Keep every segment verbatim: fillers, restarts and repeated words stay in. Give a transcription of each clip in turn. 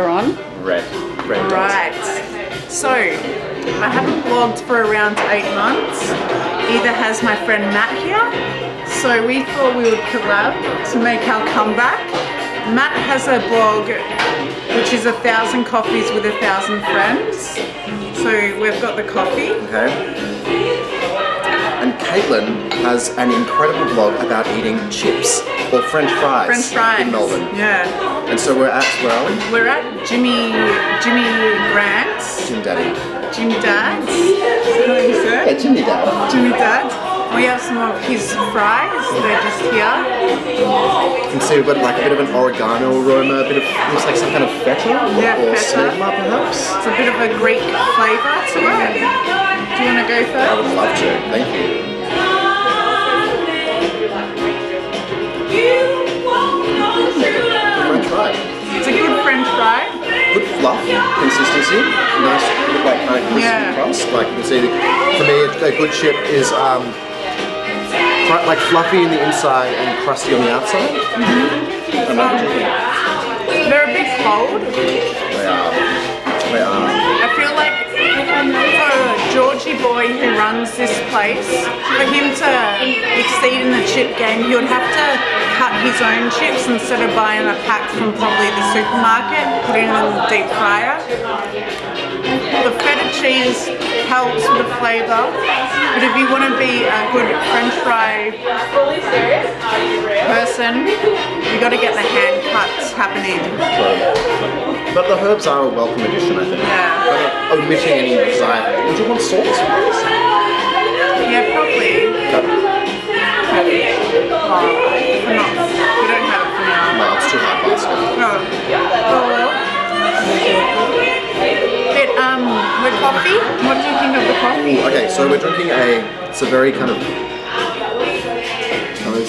we're on? Red. Red. Right. So, I haven't vlogged for around eight months. Either has my friend Matt here. So we thought we would collab to make our comeback. Matt has a blog which is a thousand coffees with a thousand friends. So we've got the coffee. Okay. And Caitlin has an incredible blog about eating chips or French fries, French fries. in Melbourne. Yeah. And so we're at well. We're at Jimmy Jimmy Grants. Jim Daddy. Jimmy Dad's. Yeah, Jimmy Dad's. Jimmy Dad's. We have some of his fries. They're just here. You can see we've got like a bit of an oregano aroma, a bit of looks like some kind of feta yeah, or stigma perhaps. It's a bit of a Greek flavour to it. Do you want to go first? I would love to, thank you. Good French fry. It's a good French fry. Good fluff consistency. Nice, like kind of crispy yeah. crust. Like you can see, for me, a good chip is um, like fluffy in the inside and crusty on the outside. Mm-hmm. um, they're a bit cold. They are. They are. I feel like Georgie boy who runs this place, for him to exceed in the chip game, he would have to cut his own chips instead of buying a pack from probably the supermarket, put it in the deep fryer. The feta cheese helps with the flavour, but if you want to be a good French fry person, you got to get the hand cuts happening. But the herbs are a welcome addition, I think. Yeah. I'm not omitting any desire. Would you want sauce, please? Yeah, probably. Okay. Oh, not. We don't have it for now. No, it's too high pasta. Oh. Oh well. But um, the coffee. What do you think of the coffee? Okay, so we're drinking a. It's a very kind of.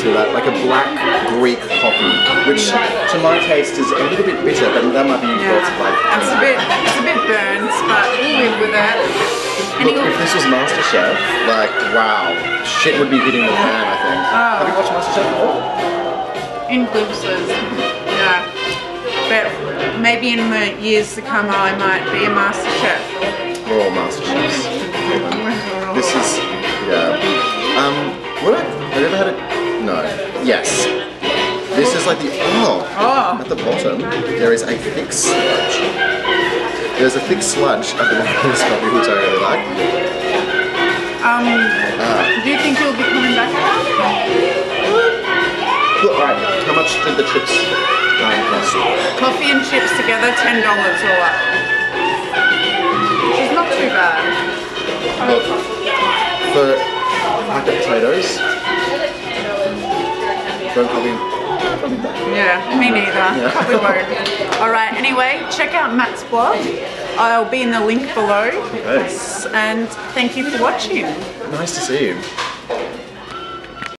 That, like a black Greek coffee, which to my taste is a little bit bitter, but that might be your yeah. thoughts. It's a bit, it's a bit burns, but we'll live with that. Look, Any if this was MasterChef, like wow, shit would be hitting the fan, I think. Oh. Have you watched MasterChef before? In glimpses, yeah. But maybe in the years to come, I might be a MasterChef. We're all MasterChefs. This is, yeah. Um, what I, I've never had a. No. Yes. This is like the oh, oh. At the bottom, there is a thick sludge. There's a thick sludge at the bottom of this coffee, which I really like. Um. Uh, do you think you'll be coming back? All right. How much did the chips um, cost? Coffee and chips together, ten dollars all up. Which is not too bad. Look, for packet like potatoes. Don't copy. Yeah, me neither. Yeah. Probably won't. Alright, anyway, check out Matt's blog. I'll be in the link below. Okay. And thank you for watching. Nice to see you.